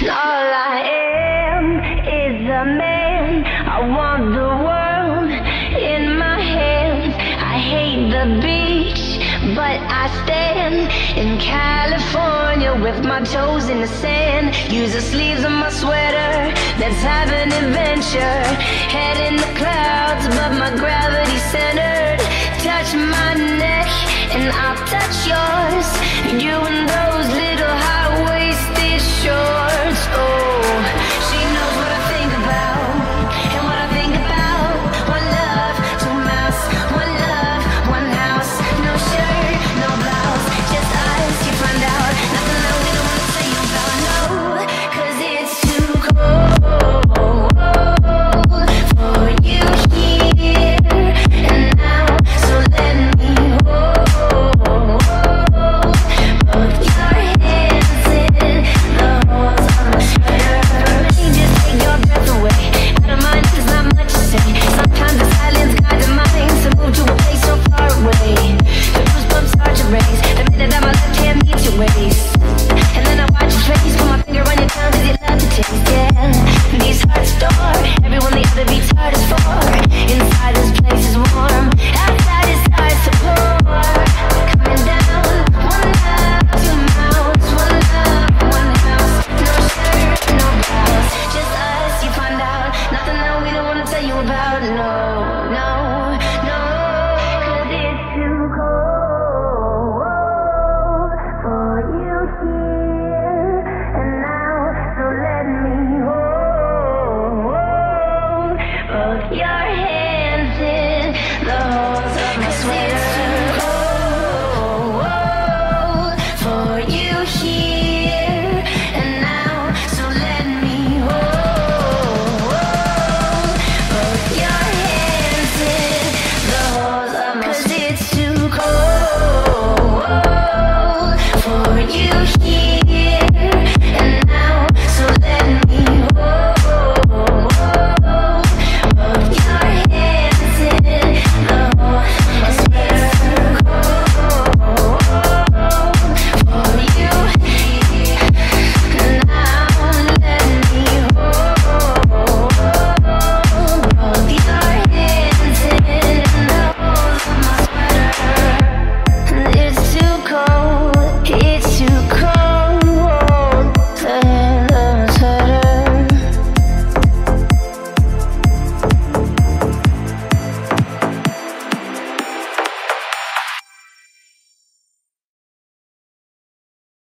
And all I am is a man. I want the world in my hands. I hate the beach, but I stand in California with my toes in the sand. Use the sleeves of my sweater, let's have an adventure. Head in the clouds, but my gravity's centered. Touch my neck and I'll touch yours. You and those